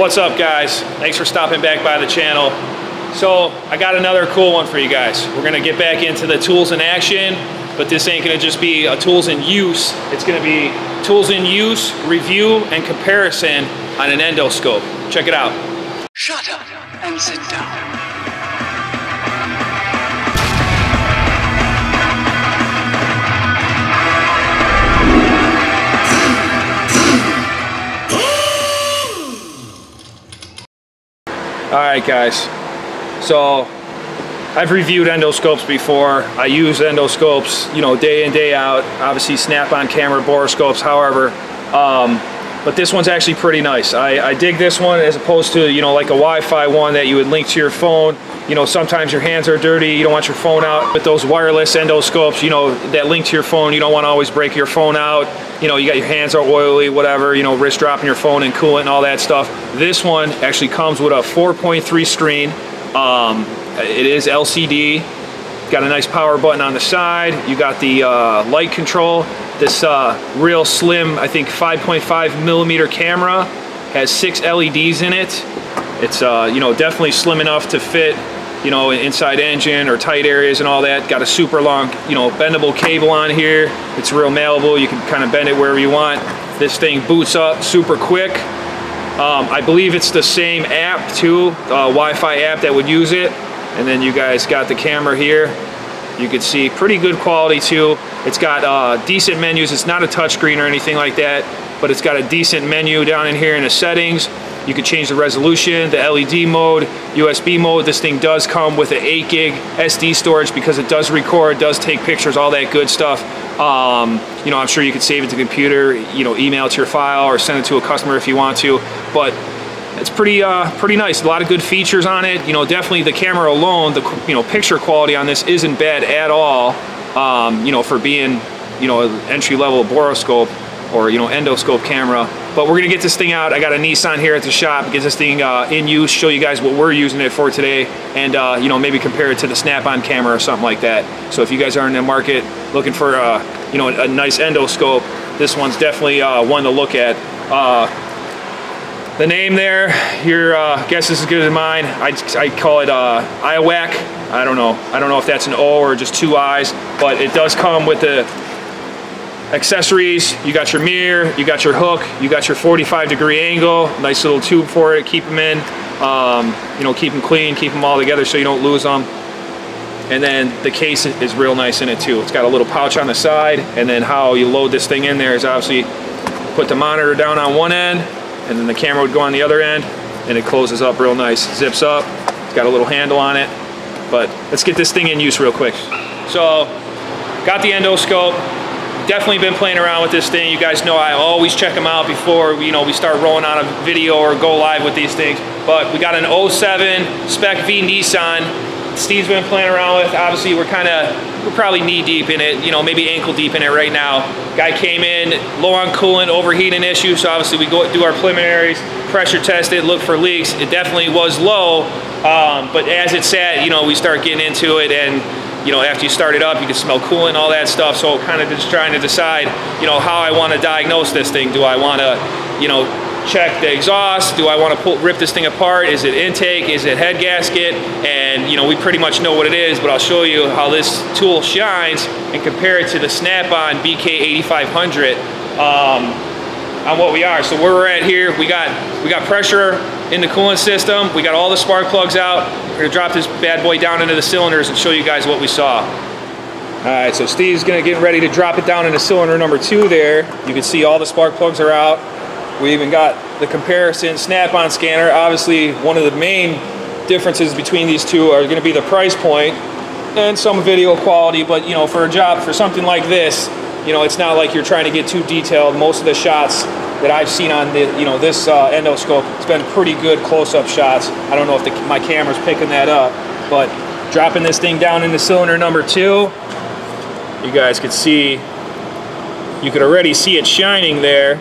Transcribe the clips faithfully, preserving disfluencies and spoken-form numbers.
What's up, guys? Thanks for stopping back by the channel. So I got another cool one for you guys. We're gonna get back into the tools in action, but this ain't gonna just be a tools in use. It's gonna be tools in use, review, and comparison on an endoscope. Check it out. Shut up and sit down. All right, guys, so I've reviewed endoscopes before. I use endoscopes, you know, day in, day out, obviously Snap-on camera boroscopes, however, um, but this one's actually pretty nice. I, I dig this one as opposed to, you know, like a Wi-Fi one that you would link to your phone. You know, sometimes your hands are dirty, you don't want your phone out, but those wireless endoscopes, you know, that link to your phone, you don't want to always break your phone out. You know, you got your hands are oily, whatever, you know, wrist dropping your phone and coolant and all that stuff. This one actually comes with a four point three screen. Um, it is L C D, got a nice power button on the side. You got the uh, light control. This uh, real slim, I think five point five millimeter camera has six L E Ds in it. It's, uh, you know, definitely slim enough to fit, you know, inside engine or tight areas and all that. Got a super long, you know, bendable cable on here. It's real malleable. You can kind of bend it wherever you want. This thing boots up super quick. Um, I believe it's the same app too, uh, Wi-Fi app that would use it. And then you guys got the camera here. You can see pretty good quality too. It's got uh, decent menus. It's not a touchscreen or anything like that, but it's got a decent menu down in here in the settings. You can change the resolution, the L E D mode, U S B mode. This thing does come with an eight gig S D storage because it does record, does take pictures, all that good stuff. Um, you know, I'm sure you could save it to the computer, you know, email it to your file or send it to a customer if you want to. But it's pretty, uh, pretty nice. A lot of good features on it. You know, definitely the camera alone, the you know picture quality on this isn't bad at all. Um, you know, for being you know an entry level boroscope or you know endoscope camera. But we're gonna get this thing out. I got a Nissan here at the shop, get this thing uh, in use, show you guys what we're using it for today, and uh, you know, maybe compare it to the Snap-on camera or something like that. So if you guys are in the market looking for uh, you know a, a nice endoscope, this one's definitely uh, one to look at. Uh, the name there, your uh, guess is as good as mine. I, I call it uh, I WAC. I don't know. I don't know if that's an O or just two I's, but it does come with the accessories. You got your mirror, you got your hook, you got your forty-five degree angle, nice little tube for it, keep them in, um, you know, keep them clean, keep them all together so you don't lose them. And then the case is real nice in it too. It's got a little pouch on the side, and then how you load this thing in there is obviously put the monitor down on one end, and then the camera would go on the other end, and it closes up real nice, zips up. It's got a little handle on it, but let's get this thing in use real quick. So, got the endoscope. Definitely been playing around with this thing. You guys know I always check them out before you know we start rolling out a video or go live with these things. But we got an oh seven Spec V Nissan. Steve's been playing around with. Obviously, we're kind of we're probably knee deep in it. You know, maybe ankle deep in it right now. Guy came in low on coolant, overheating issue. So obviously we go do our preliminaries, pressure test it, look for leaks. It definitely was low, um, but as it sat, you know, we start getting into it and. You know, after you start it up, you can smell coolant and all that stuff. So kind of just trying to decide, you know, how I want to diagnose this thing. Do I want to, you know, check the exhaust? Do I want to pull, rip this thing apart? Is it intake? Is it head gasket? And, you know, we pretty much know what it is, but I'll show you how this tool shines and compare it to the Snap-on B K eighty-five hundred um, on what we are. So where we're at here, we got, we got pressure in the coolant system. We got all the spark plugs out. We're gonna drop this bad boy down into the cylinders and show you guys what we saw. All right, so Steve's gonna get ready to drop it down into cylinder number two there. You can see all the spark plugs are out. We even got the comparison Snap-on scanner. Obviously, one of the main differences between these two are gonna be the price point and some video quality, but you know, for a job, for something like this, you know, it's not like you're trying to get too detailed. Most of the shots that I've seen on the, you know, this uh, endoscope, it's been pretty good close-up shots. I don't know if the, my camera's picking that up, but dropping this thing down into cylinder number two, you guys could see, you could already see it shining there.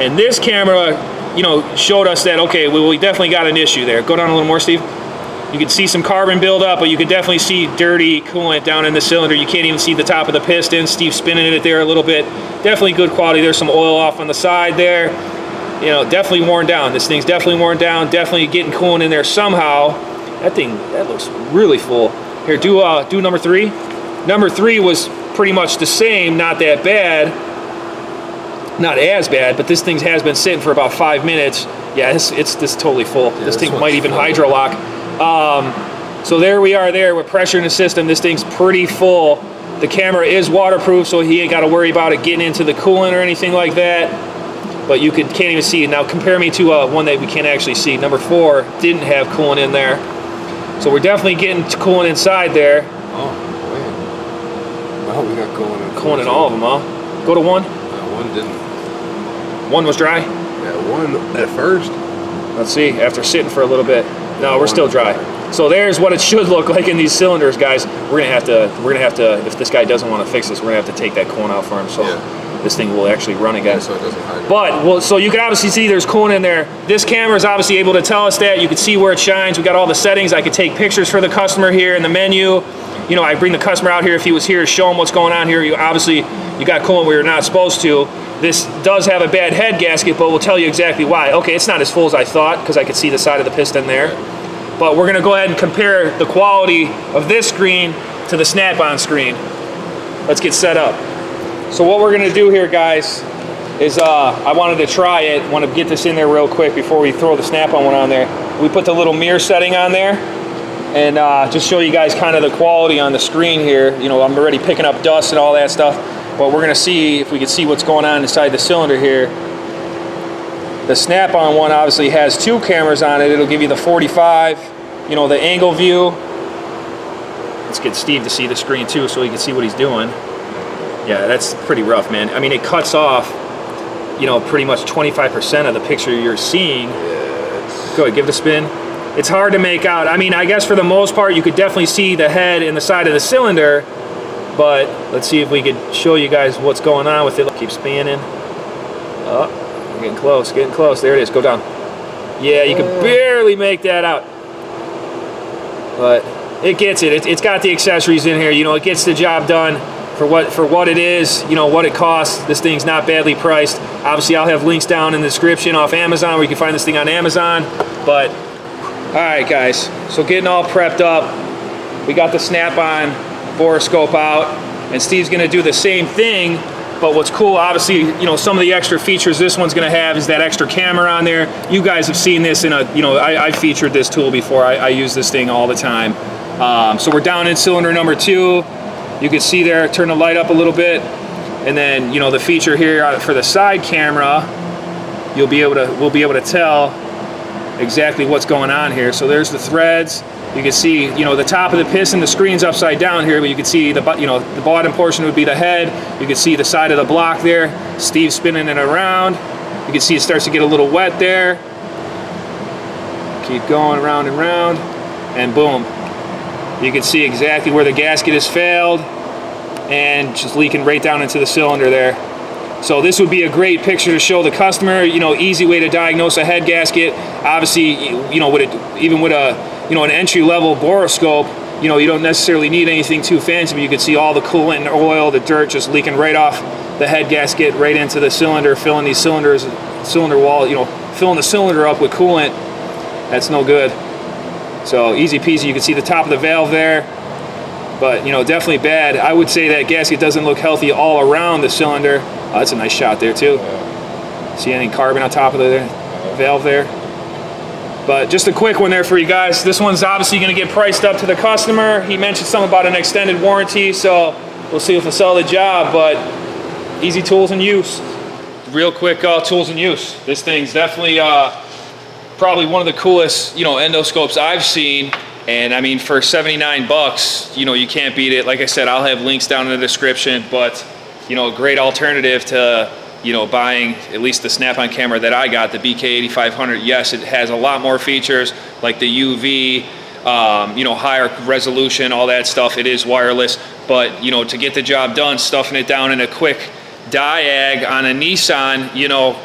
And this camera, you know, showed us that, okay, we, we definitely got an issue there. Go down a little more, Steve. You can see some carbon buildup, but you can definitely see dirty coolant down in the cylinder. You can't even see the top of the piston. Steve's spinning it there a little bit. Definitely good quality. There's some oil off on the side there. you know, definitely worn down. This thing's definitely worn down, definitely getting coolant in there somehow. That thing, that looks really full. Here, do uh, do number three. Number three was pretty much the same, not that bad. Not as bad, but this thing has been sitting for about five minutes. Yeah, it's, it's, it's totally full. Yeah, this thing might even hydro lock. Um, so there we are there with pressure in the system. This thing's pretty full. The camera is waterproof, so he ain't got to worry about it getting into the coolant or anything like that. But you could, can't even see it. Now compare me to uh, one that we can't actually see. Number four didn't have coolant in there. So we're definitely getting coolant inside there. Oh, man. Wow, we got coolant. Coolant in all of them, huh? Go to one. No, one didn't. One was dry? Yeah, one at first. Let's see, after sitting for a little bit. No, we're still dry. So there's what it should look like in these cylinders, guys. We're gonna have to, we're gonna have to, if this guy doesn't want to fix this, we're gonna have to take that coolant out for him. So yeah. This thing will actually run again. Yeah, so it doesn't hide. But, well, so you can obviously see there's coolant in there. This camera is obviously able to tell us that. You can see where it shines. We got all the settings. I could take pictures for the customer here in the menu. You know, I bring the customer out here if he was here, show him what's going on here. You obviously, you got coolant where you're not supposed to. This does have a bad head gasket, but we'll tell you exactly why. Okay, it's not as full as I thought because I could see the side of the piston there. But we're gonna go ahead and compare the quality of this screen to the Snap-on screen. Let's get set up. So what we're gonna do here, guys, is uh, I wanted to try it. Want to get this in there real quick before we throw the Snap-on one on there. We put the little mirror setting on there. And uh, just show you guys kind of the quality on the screen here. You know, I'm already picking up dust and all that stuff, but we're gonna see if we can see what's going on inside the cylinder here. The Snap-on one obviously has two cameras on it. It'll give you the forty-five, you know, the angle view. Let's get Steve to see the screen too so he can see what he's doing. Yeah, that's pretty rough, man. I mean, it cuts off, you know, pretty much twenty-five percent of the picture you're seeing. Go ahead, give it a spin. It's hard to make out. I mean, I guess for the most part, you could definitely see the head and the side of the cylinder, but let's see if we could show you guys what's going on with it. Keep spinning. Oh, we're getting close, getting close. There it is, go down. Yeah, you can barely make that out. But it gets it. it. It's got the accessories in here. You know, it gets the job done for what, for what it is, you know, what it costs. This thing's not badly priced. Obviously, I'll have links down in the description off Amazon where you can find this thing on Amazon, but all right, guys, so getting all prepped up, we got the Snap-on boroscope out, and Steve's gonna do the same thing, but what's cool, obviously, you know, some of the extra features this one's gonna have is that extra camera on there. You guys have seen this in a, you know, I, I featured this tool before. I, I use this thing all the time. Um, so we're down in cylinder number two. You can see there, turn the light up a little bit, and then, you know, the feature here for the side camera, you'll be able to, we'll be able to tell exactly what's going on here. So there's the threads. You can see, you know, the top of the piston, the screen's upside down here, but you can see the, you know, the bottom portion would be the head. You can see the side of the block there. Steve's spinning it around. You can see it starts to get a little wet there. Keep going round and round, and boom. You can see exactly where the gasket has failed and just leaking right down into the cylinder there. So this would be a great picture to show the customer, you know, easy way to diagnose a head gasket. Obviously, you know, with it, even with a, you know, an entry-level boroscope, you know, you don't necessarily need anything too fancy, but you can see all the coolant and oil, the dirt just leaking right off the head gasket, right into the cylinder, filling these cylinders, cylinder wall, you know, filling the cylinder up with coolant. That's no good. So easy peasy, you can see the top of the valve there. But, you know, definitely bad. I would say that gasket doesn't look healthy all around the cylinder. Oh, that's a nice shot there, too. Yeah. See any carbon on top of the valve there? But just a quick one there for you guys. This one's obviously going to get priced up to the customer. He mentioned something about an extended warranty, so we'll see if we'll sell the job. But easy tools in use. Real quick uh, tools in use. This thing's definitely uh, probably one of the coolest, you know, endoscopes I've seen. And I mean, for seventy-nine bucks, you know, you can't beat it. Like I said, I'll have links down in the description, but you know, a great alternative to, you know, buying at least the Snap-on camera that I got, the B K eighty-five hundred. Yes, it has a lot more features like the U V, um, you know, higher resolution, all that stuff. It is wireless, but you know, to get the job done, stuffing it down in a quick diag on a Nissan, you know,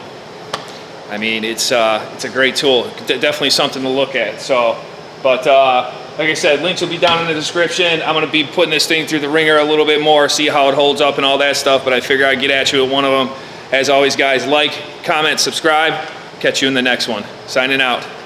I mean, it's, uh, it's a great tool. D- definitely something to look at, so. But uh, like I said, links will be down in the description. I'm going to be putting this thing through the ringer a little bit more, see how it holds up and all that stuff. But I figure I'd get at you with one of them. As always, guys, like, comment, subscribe. Catch you in the next one. Signing out.